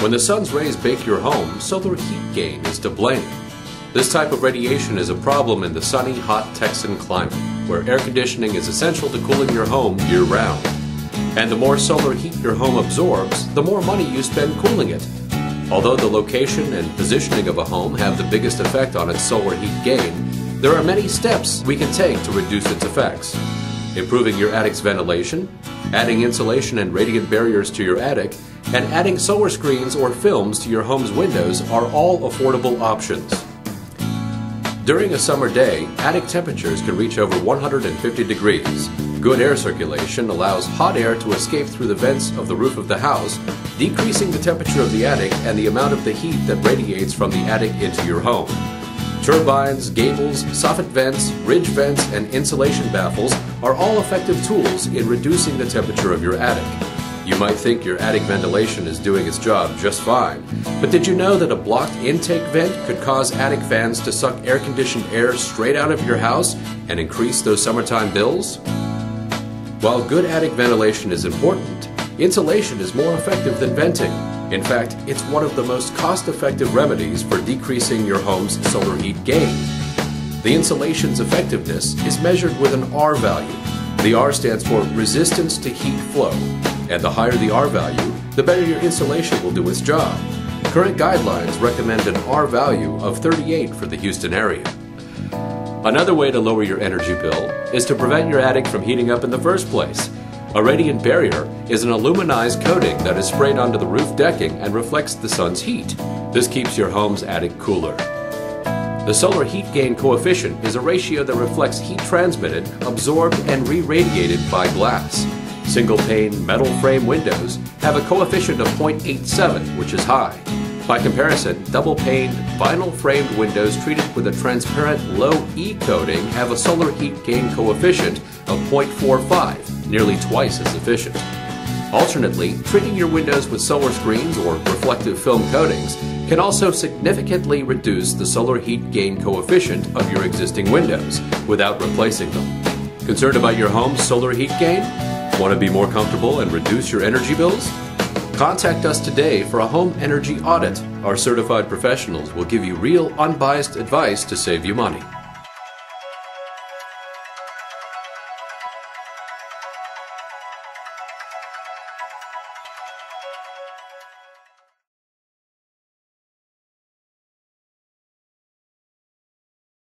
When the sun's rays bake your home, solar heat gain is to blame. This type of radiation is a problem in the sunny, hot Texan climate, where air conditioning is essential to cooling your home year-round. And the more solar heat your home absorbs, the more money you spend cooling it. Although the location and positioning of a home have the biggest effect on its solar heat gain, there are many steps we can take to reduce its effects. Improving your attic's ventilation, adding insulation and radiant barriers to your attic, and adding solar screens or films to your home's windows are all affordable options. During a summer day, attic temperatures can reach over 150 degrees. Good air circulation allows hot air to escape through the vents of the roof of the house, decreasing the temperature of the attic and the amount of the heat that radiates from the attic into your home. Turbines, gables, soffit vents, ridge vents, and insulation baffles are all effective tools in reducing the temperature of your attic. You might think your attic ventilation is doing its job just fine, but did you know that a blocked intake vent could cause attic fans to suck air-conditioned air straight out of your house and increase those summertime bills? While good attic ventilation is important, insulation is more effective than venting. In fact, it's one of the most cost-effective remedies for decreasing your home's solar heat gain. The insulation's effectiveness is measured with an R value. The R stands for resistance to heat flow, and the higher the R value, the better your insulation will do its job. Current guidelines recommend an R value of 38 for the Houston area. Another way to lower your energy bill is to prevent your attic from heating up in the first place. A radiant barrier is an aluminized coating that is sprayed onto the roof decking and reflects the sun's heat. This keeps your home's attic cooler. The solar heat gain coefficient is a ratio that reflects heat transmitted, absorbed, and re-radiated by glass. Single-pane, metal-frame windows have a coefficient of 0.87, which is high. By comparison, double-paned, vinyl-framed windows treated with a transparent low E coating have a solar heat gain coefficient of 0.45. Nearly twice as efficient. Alternately, treating your windows with solar screens or reflective film coatings can also significantly reduce the solar heat gain coefficient of your existing windows without replacing them. Concerned about your home's solar heat gain? Want to be more comfortable and reduce your energy bills? Contact us today for a home energy audit. Our certified professionals will give you real, unbiased advice to save you money.